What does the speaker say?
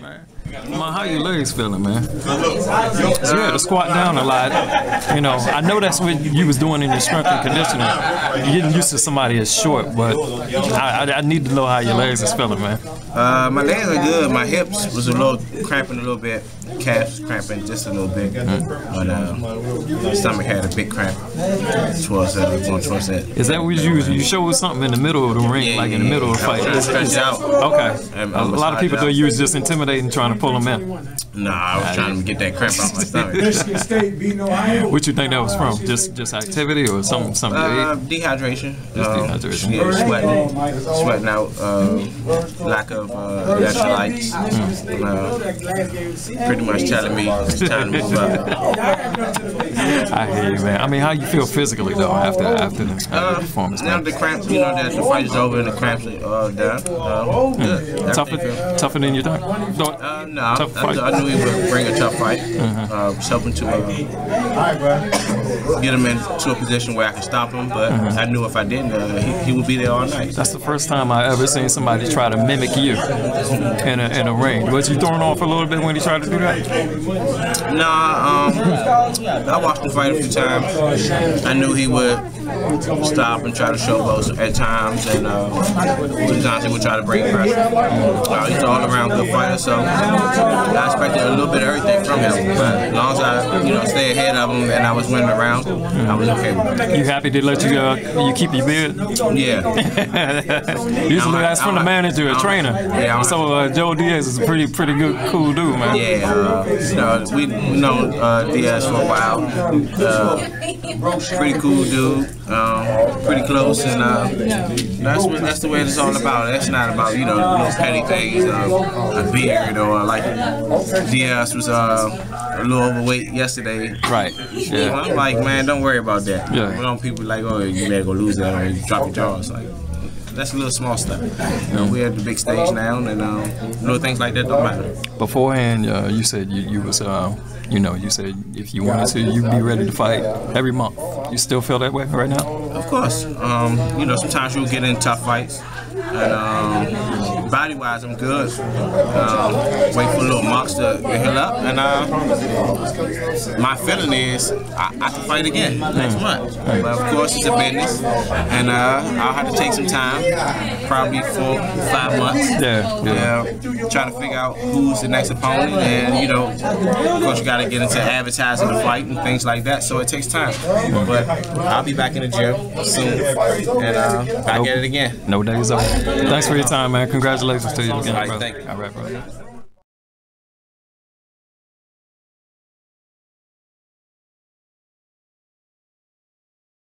man. Ma, how your legs feeling, man? So you had to squat down a lot. You know, I know that's what you was doing in your strength and conditioning. You're getting used to somebody as short, but I need to know how your legs is feeling, man. My legs are good. My hips was a little cramping a little bit. Calves cramping just a little bit. But my stomach had a big cramp towards that. Is that what you showed something in the middle of the ring, like in the middle of the fight? It's out. Okay. A lot of people thought you was just intimidating, trying to pull them in. Nah, I was trying to get that cramp out my stomach. What you think that was from? Just activity or something to eat? Dehydration. Just dehydration. Yeah, sweating out. Lack of electrolytes. Pretty much telling me it's time to move up. I hear you, man. I mean, how you feel physically though after the performance? Now the cramps, you know, the fight is over and the cramps are done. Good. Tougher than you thought? No, I knew he would bring a tough fight. I was hoping to get him into a position where I could stop him, but I knew if I didn't, he would be there all night. That's the first time I ever seen somebody try to mimic you in a ring. Was you thrown off a little bit when he tried to do that? Nah, I watched the fight a few times. I knew he would stop and try to showboat at times, and sometimes he would try to bring pressure. He's an all-around good fighter, so I expected a little bit of everything from him. But as long as I, you know, stay ahead of him and I was winning around, I was okay with it. You happy to let you keep your beard? Yeah. Usually that's from the manager or trainer. Yeah. So Joe Diaz is a pretty good, cool dude, man. Yeah. We've known Diaz for a while. Pretty cool dude. Pretty close, and that's the way it's all about. That's not about, you know, little petty things, a beard or like Diaz was a little overweight yesterday. Right. Yeah. I'm like, man, don't worry about that. Yeah. You know, people like, oh, you better go lose that or you drop your jaws. Like, that's a little small stuff. You know, we're at the big stage now, and little things like that don't matter. Beforehand, you said you was, you know, you said if you wanted to, you'd be ready to fight every month. You still feel that way right now? Of course. You know, sometimes you'll get in tough fights. And, body-wise, I'm good. Wait for a little monster to heal up, and my feeling is I can fight again next month. But of course, it's a business, and I'll have to take some time, probably 4 or 5 months. Trying to figure out who's the next opponent, and you know, of course, you got to get into advertising the fight and things like that. So it takes time. But I'll be back in the gym soon, and back at it again. No days off. Thanks for your time, man. Congratulations to you again, brother. All right, thank you.